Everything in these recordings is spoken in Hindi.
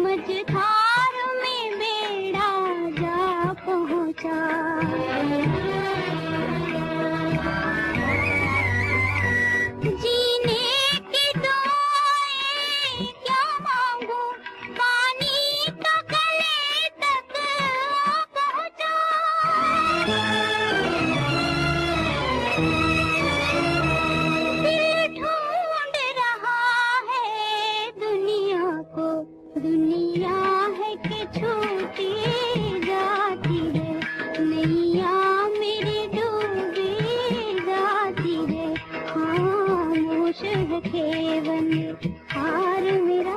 मझधार में मेरा जा पहुँचा। जीने की दुआएं क्या मांगू, पानी तो गले तक आ पहुँचा। दिल ढूंढ रहा है दुनिया को, दुनिया है कि छूती जाती है। नैया मेरी डूबी जाती है। खामोश है खेवनहार मेरा।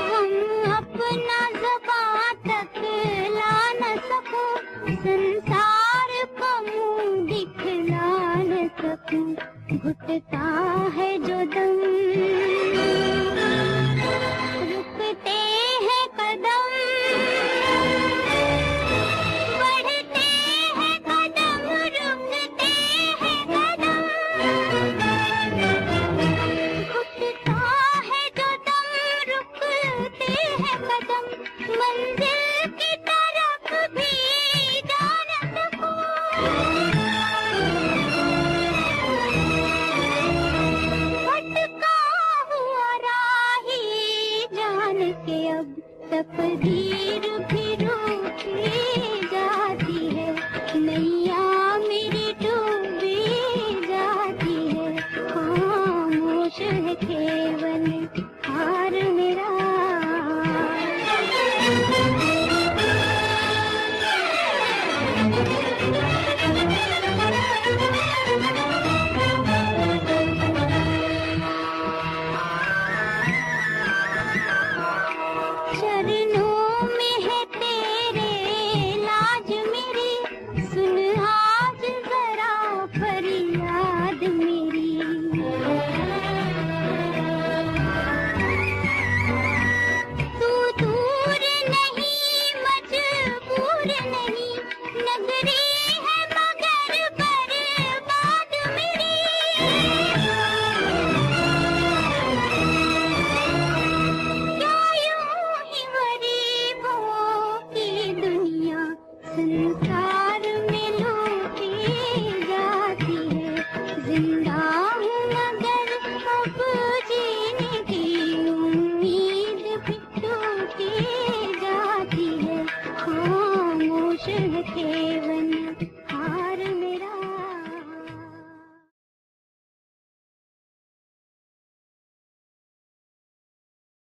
हम अपना ज़बां तक ला न सको, संसार घुटता है जो दम। रुकते हैं कदम, बढ़ते हैं कदम, रुकते हैं कदम। घुटता है जो दम, रुकते हैं कदम। मंजिल की तरफ भी जा न सको। तकदीर भी रूठी जाती है। नैया मेरी डूबी जाती है। खामोश है खेवनहार मेरा। चरणों में है तेरे लाज मेरी, सुन आज जरा फरियाद मेरी। तू दूर नहीं, मजबूर नहीं, नगरी है मगर बर्बाद मेरी। संसार में लूटी जाती है जिंदा।